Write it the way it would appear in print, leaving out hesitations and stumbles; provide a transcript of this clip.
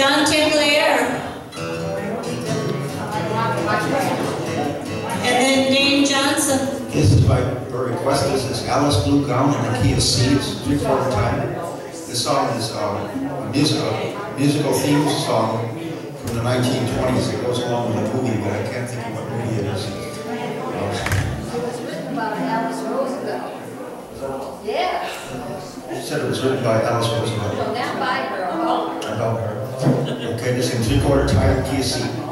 John Tempelaere. And then Dean Johnson. This is by request. This is Alice Blue Gown in the Key of C. It's 3/4 time. This song is a musical theme song from the 1920s. It goes along with a movie, but I can't think of what movie it is. It was written by Alice Roosevelt. Yes. She said it was written by Alice Roosevelt. Well, now by her. About her. Okay, this is in 3/4 time, Key of C.